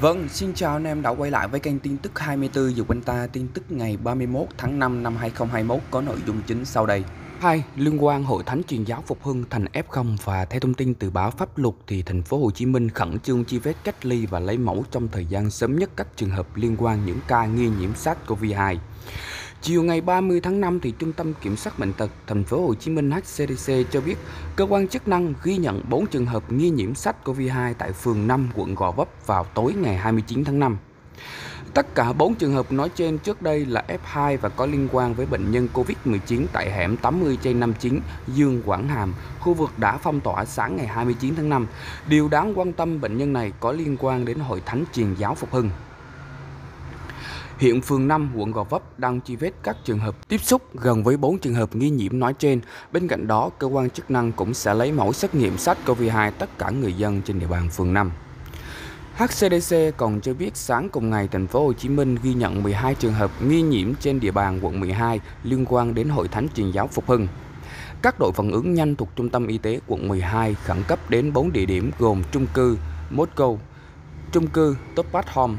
Vâng, xin chào anh em đã quay lại với kênh tin tức 24 giờ quanh ta. Tin tức ngày 31 tháng 5 năm 2021 có nội dung chính sau đây. 2. Liên quan Hội Thánh Truyền Giáo Phục Hưng thành F0 và theo thông tin từ báo Pháp Luật thì thành phố Hồ Chí Minh khẩn trương truy vết, cách ly và lấy mẫu trong thời gian sớm nhất các trường hợp liên quan những ca nghi nhiễm SARS-CoV-2. Chiều ngày 30 tháng 5 thì Trung tâm Kiểm soát bệnh tật thành phố Hồ Chí Minh HCDC cho biết cơ quan chức năng ghi nhận 4 trường hợp nghi nhiễm SARS-CoV-2 tại phường 5 quận Gò Vấp vào tối ngày 29 tháng 5. Tất cả 4 trường hợp nói trên trước đây là F2 và có liên quan với bệnh nhân COVID-19 tại hẻm 80/59 Dương Quảng Hàm, khu vực đã phong tỏa sáng ngày 29 tháng 5. Điều đáng quan tâm, bệnh nhân này có liên quan đến Hội Thánh Truyền Giáo Phục Hưng. Hiện phường 5, quận Gò Vấp đang truy vết các trường hợp tiếp xúc gần với 4 trường hợp nghi nhiễm nói trên. Bên cạnh đó, cơ quan chức năng cũng sẽ lấy mẫu xét nghiệm SARS-CoV-2 tất cả người dân trên địa bàn phường 5. HCDC còn cho biết sáng cùng ngày, thành phố Hồ Chí Minh ghi nhận 12 trường hợp nghi nhiễm trên địa bàn quận 12 liên quan đến Hội Thánh Truyền Giáo Phục Hưng. Các đội phản ứng nhanh thuộc Trung tâm Y tế quận 12 khẩn cấp đến 4 địa điểm gồm chung cư Moscow, chung cư Topaz Home,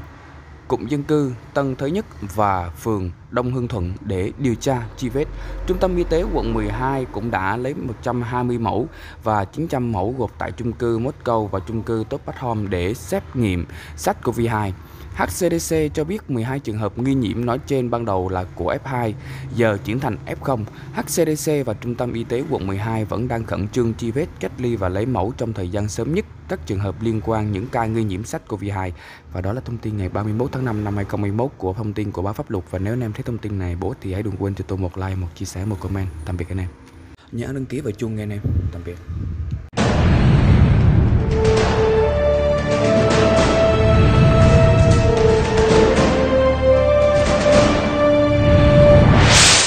cụm dân cư Tân Thới Nhất và phường Đông Hưng Thuận để điều tra, truy vết. Trung tâm Y tế quận 12 cũng đã lấy 120 mẫu và 900 mẫu gộp tại trung cư Moscow và trung cư Topaz Home để xét nghiệm SARS-CoV-2. HCDC cho biết 12 trường hợp nghi nhiễm nói trên ban đầu là của F2, giờ chuyển thành F0. HCDC và Trung tâm Y tế quận 12 vẫn đang khẩn trương truy vết, cách ly và lấy mẫu trong thời gian sớm nhất các trường hợp liên quan những ca nghi nhiễm SARS-CoV-2. Và đó là thông tin ngày 31 tháng 5 năm 2021 của thông tin của báo Pháp Luật. Và nếu anh em thấy thông tin này bổ ích thì hãy đừng quên cho tôi một like, một chia sẻ, một comment. Tạm biệt anh em. Nhớ đăng ký và chuông nghe anh em. Tạm biệt.